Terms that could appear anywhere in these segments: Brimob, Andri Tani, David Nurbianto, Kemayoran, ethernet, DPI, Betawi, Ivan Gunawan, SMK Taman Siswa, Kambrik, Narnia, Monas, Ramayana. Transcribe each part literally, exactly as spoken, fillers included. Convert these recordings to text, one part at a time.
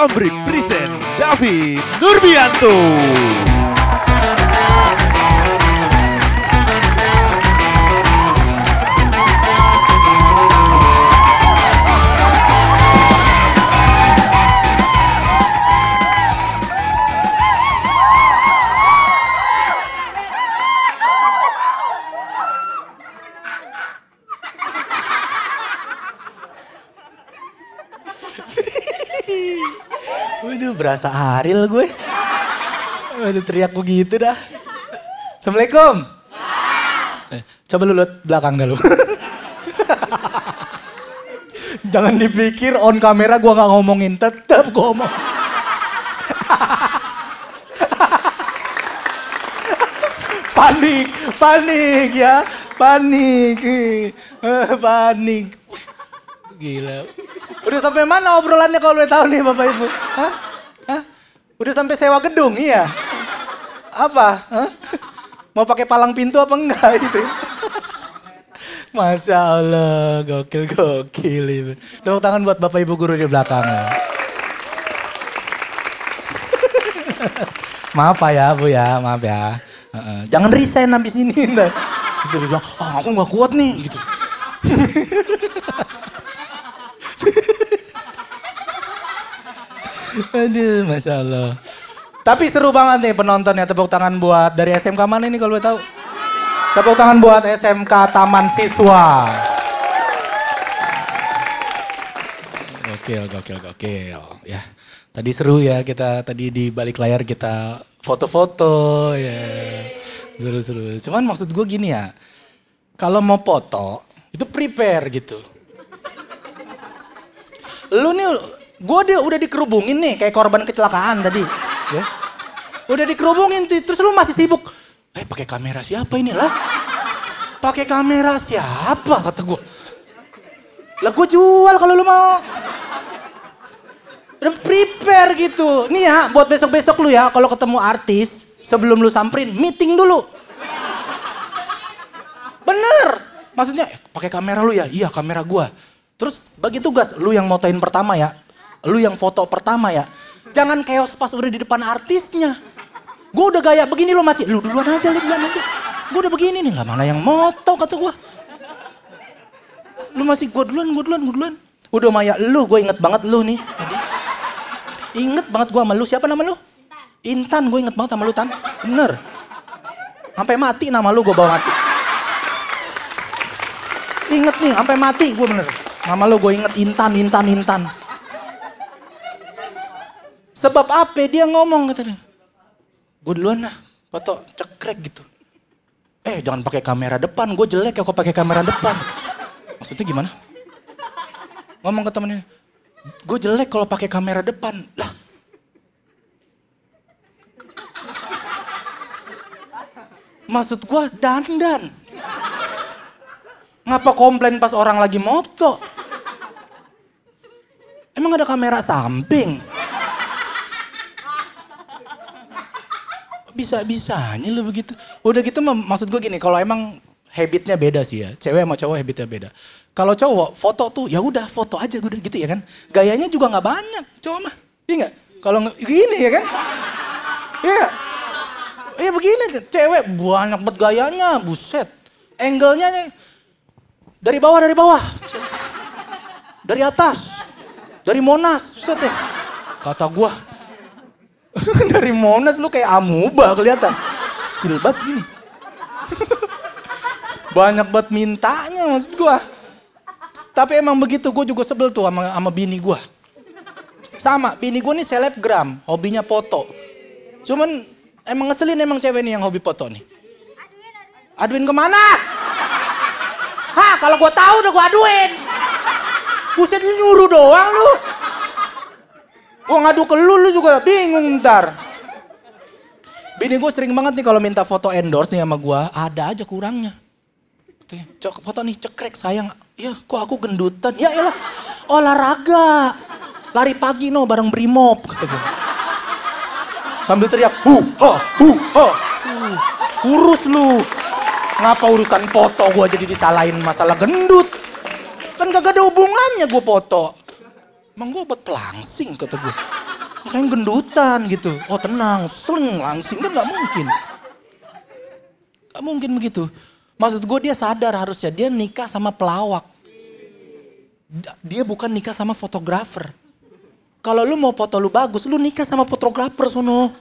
Kambrik present David Nurbianto. Waduh, berasa Ariel gue. Waduh, teriak begitu dah. Assalamualaikum. Eh, coba lu lihat belakang dah lu. Jangan dipikir on kamera gue gak ngomongin, tetap gue ngomong. Panik, panik ya. Panik, panik. Gila. Udah sampai mana obrolannya kalau udah tahu nih Bapak Ibu? Hah? Hah? Udah sampai sewa gedung, iya? Apa? Hah? Mau pakai palang pintu apa enggak itu? Masya Allah, gokil-gokil. Tepuk tangan buat Bapak Ibu guru di belakang. Maaf ya Bu ya, maaf ya. Uh-uh. Jangan resign habis ini. Gitu bilang, ah, aku nggak kuat nih. Gitu. Aduh, Masya Allah. Tapi seru banget nih penontonnya. Tepuk tangan buat dari S M K mana ini kalau boleh tahu? Tepuk tangan buat S M K Taman Siswa. Gokil, gokil, gokil. Ya, tadi seru ya, kita tadi di balik layar kita foto-foto. Ya, seru-seru. Cuman maksud gue gini ya, kalau mau foto itu prepare gitu. Lu nih, gue dia udah dikerubungin nih kayak korban kecelakaan tadi. Ya. Udah dikerubungin terus lu masih sibuk. Eh pakai kamera siapa ini lah? Pakai kamera siapa kata gue. Lah gue jual kalau lu mau. Udah prepare gitu. Nih ya buat besok-besok lu ya kalau ketemu artis sebelum lu samperin meeting dulu. Bener. Maksudnya pakai kamera lu ya? Iya kamera gue. Terus bagi tugas, lu yang motoin pertama ya, lu yang foto pertama ya. Jangan chaos pas udah di depan artisnya. Gue udah gaya begini lu masih, lu duluan aja, lu duluan aja. Gue udah begini nih, lah mana yang moto kata gue. Lu masih gue duluan, gue duluan, gue duluan. Udah Maya, lu gue inget banget lu nih tadi. Inget banget gue sama lu, siapa nama lu? Intan, Intan gue inget banget sama lu Tan, bener. Sampai mati nama lu gue bawa mati. Inget nih, sampai mati gue bener. Nama lo gue inget Intan, Intan, Intan. Sebab apa dia ngomong katanya. Gue duluan lah, foto cekrek gitu. Eh jangan pakai kamera depan, gue jelek ya kok pakai kamera depan. Maksudnya gimana? Ngomong ke temennya, gue jelek kalau pakai kamera depan. Lah. Maksud gue dandan. Ngapa komplain pas orang lagi moto? Emang ada kamera samping? Bisa-bisanya lu begitu. Udah gitu maksud gue gini, kalau emang habitnya beda sih ya. Cewek sama cowok habitnya beda. Kalau cowok foto tuh ya udah foto aja udah gitu ya kan. Gayanya juga nggak banyak cowok mah. Iya nggak? Kalau gini ya kan? Iya. Iya begini cewek banyak banget gayanya, buset. Angle-nya nih. Dari bawah, dari bawah. Dari atas. Dari Monas. Set ya. Kata gua. Dari Monas lu kayak amuba kelihatan. Silbat gini. Banyak banget mintanya maksud gua. Tapi emang begitu, gua juga sebel tuh sama, sama bini gua. Sama, bini gua nih selebgram. Hobinya foto. Cuman emang ngeselin emang cewek nih yang hobi foto nih. Aduin kemana? Hah, kalau gue tahu udah gue aduin. Buset lu nyuruh doang lu. Gue ngadu ke lu, lu juga bingung ntar. Bini gue sering banget nih kalau minta foto endorse nih sama gue, ada aja kurangnya. Cok, foto nih cekrek sayang. Ya, kok aku gendutan? Ya elah, olahraga. Lari pagi no bareng Brimob kata gue. Sambil teriak, hu, ha, hu, ha. Uh, kurus lu. Ngapa urusan foto gue jadi disalahin masalah gendut? Kan kagak ada hubungannya gue foto. Emang gue buat pelangsing kata gue. saya gendutan gitu. Oh tenang, sleng langsing kan nggak mungkin. Nggak mungkin begitu. Maksud gue dia sadar harusnya dia nikah sama pelawak. Dia bukan nikah sama fotografer. Kalau lu mau foto lu bagus, lu nikah sama fotografer sono.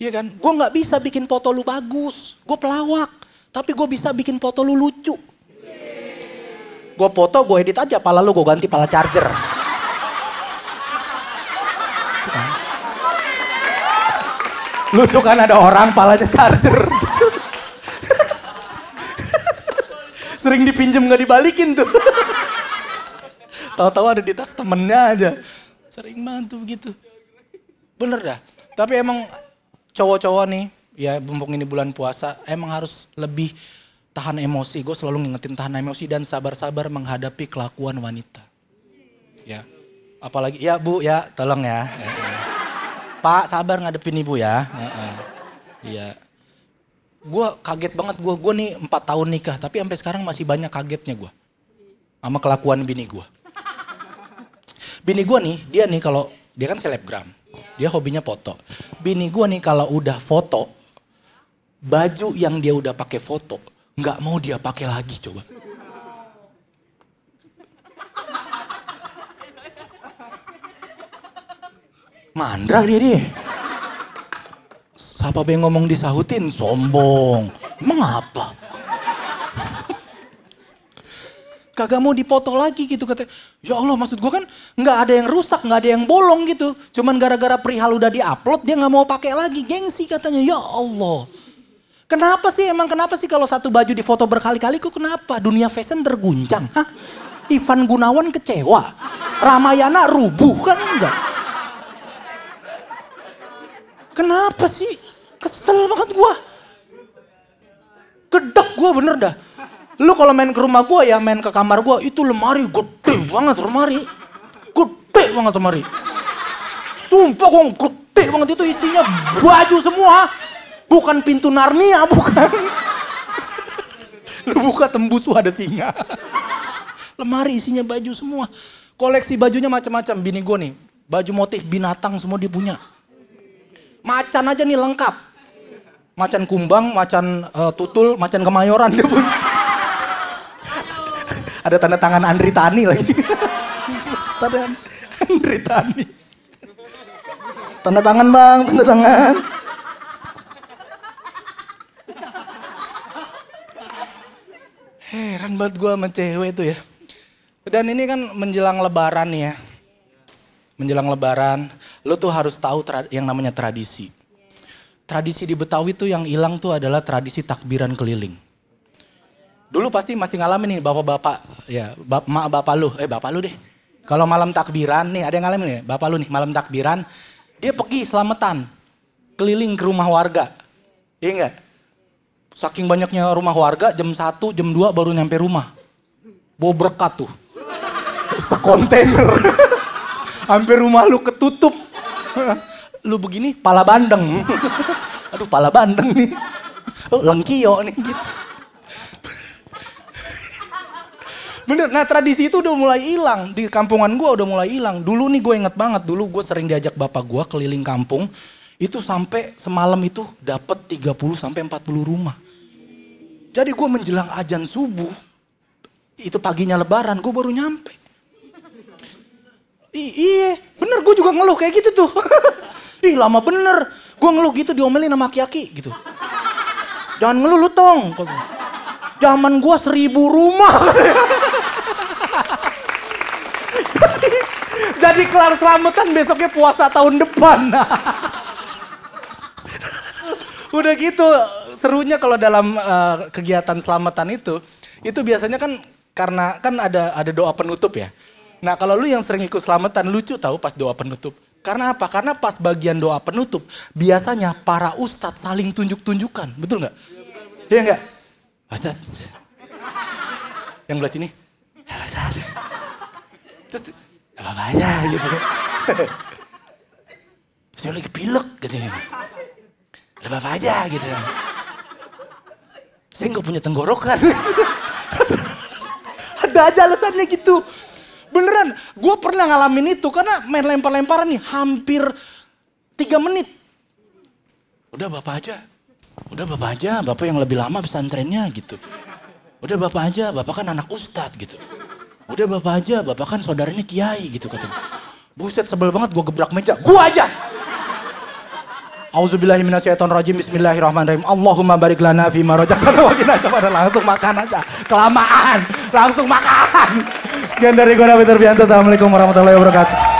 Iya kan? Gue nggak bisa bikin foto lu bagus. Gue pelawak, tapi gue bisa bikin foto lu lucu. Gue foto, gue edit aja pala lu, gue ganti pala charger. Lucu kan ada orang palanya charger. Sering dipinjem gak dibalikin tuh. Tahu-tahu ada di tas temennya aja. Sering banget tuh begitu. Bener dah. Tapi emang cowok-cowok nih, ya mumpung ini bulan puasa, emang harus lebih tahan emosi. Gue selalu ngingetin tahan emosi dan sabar-sabar menghadapi kelakuan wanita. Ya, apalagi ya bu ya, tolong ya. Ya, ya. Pak sabar ngadepin ibu ya. Iya. Gue kaget banget gue, gue nih empat tahun nikah, tapi sampai sekarang masih banyak kagetnya gue sama kelakuan bini gue. Bini gue nih, dia nih kalau dia kan selebgram, dia hobinya foto. Bini gue nih kalau udah foto, baju yang dia udah pakai foto nggak mau dia pakai lagi coba. Mandra dia dia. Siapa yang ngomong disahutin? Sombong. Emang apa? Kagak mau dipoto lagi gitu katanya. Ya Allah, maksud gue kan nggak ada yang rusak, nggak ada yang bolong gitu. Cuman gara-gara perihal udah diupload dia nggak mau pakai lagi. Gengsi katanya. Ya Allah. Kenapa sih emang kenapa sih kalau satu baju difoto berkali-kali kok kenapa? Dunia fashion terguncang. Hah? Ivan Gunawan kecewa. Ramayana rubuh kan enggak. Kenapa sih? Kesel banget gua. Gedek gua bener dah. Lu kalau main ke rumah gua ya main ke kamar gua itu lemari gede banget lemari. Gede banget lemari. Sumpah gua gede banget itu isinya baju semua. Bukan pintu Narnia, bukan. Lu buka tembus ada singa. Lemari isinya baju semua. Koleksi bajunya macam-macam. Bini gue nih, baju motif binatang semua dia punya. Macan aja nih lengkap. Macan kumbang, macan uh, tutul, macan kemayoran dia punya. Ada tanda tangan Andri Tani lagi. Tanda Andri Tani. Tanda tangan bang, tanda tangan. Heran banget gue sama cewek itu ya. Dan ini kan menjelang lebaran ya. Menjelang lebaran, lu tuh harus tahu yang namanya tradisi. Tradisi di Betawi tuh yang hilang tuh adalah tradisi takbiran keliling. Dulu pasti masih ngalamin nih bapak-bapak, ya, bap mak bapak lu, eh bapak lu deh. Kalau malam takbiran nih, ada yang ngalamin nih, bapak lu nih malam takbiran, dia pergi selamatan, keliling ke rumah warga, iya enggak? Saking banyaknya rumah warga, jam satu, jam dua baru nyampe rumah. Bawa berkat tuh. Sekontainer. Hampir rumah lu ketutup. Lu begini, pala bandeng. Aduh, pala bandeng nih. Oh, lengkio nih gitu. Bener, nah tradisi itu udah mulai hilang. Di kampungan gua udah mulai hilang. Dulu nih gue inget banget, dulu gue sering diajak bapak gua keliling kampung. Itu sampai semalam itu dapat tiga puluh sampai empat puluh rumah. Jadi gue menjelang azan subuh, itu paginya lebaran gue baru nyampe. Iya, bener gue juga ngeluh kayak gitu tuh. Ih lama bener, gue ngeluh gitu diomelin sama aki-aki gitu. Jangan ngeluh lu tong. Zaman gue seribu rumah. jadi, jadi kelar selamatan besoknya puasa tahun depan. Udah gitu serunya kalau dalam uh, kegiatan selamatan itu, itu biasanya kan karena kan ada ada doa penutup ya. Nah kalau lu yang sering ikut selamatan lucu tahu pas doa penutup. Karena apa? Karena pas bagian doa penutup biasanya para ustadz saling tunjuk-tunjukkan, betul nggak? Iya nggak? Ustadz, yang belah sini, ustadz, terus apa aja gitu. Saya lagi pilek katanya. Ada apa aja gitu. Saya nggak punya tenggorokan. Ada aja alasannya gitu. Beneran, gue pernah ngalamin itu karena main lempar-lemparan nih hampir tiga menit. Udah bapak aja, udah bapak aja, bapak yang lebih lama pesantrennya gitu. Udah bapak aja, bapak kan anak ustadz gitu. Udah bapak aja, bapak kan saudaranya kiai gitu katanya. Buset sebel banget gue gebrak meja, gue aja. Auzubillahiminasyaitonrojim, bismillahirrahmanirrahim. Allahumma barik lana fima rojakana wa qina adzabannar. Langsung makan aja, kelamaan. Langsung makan. Sekian dari gue David Nurbianto, assalamualaikum warahmatullahi wabarakatuh.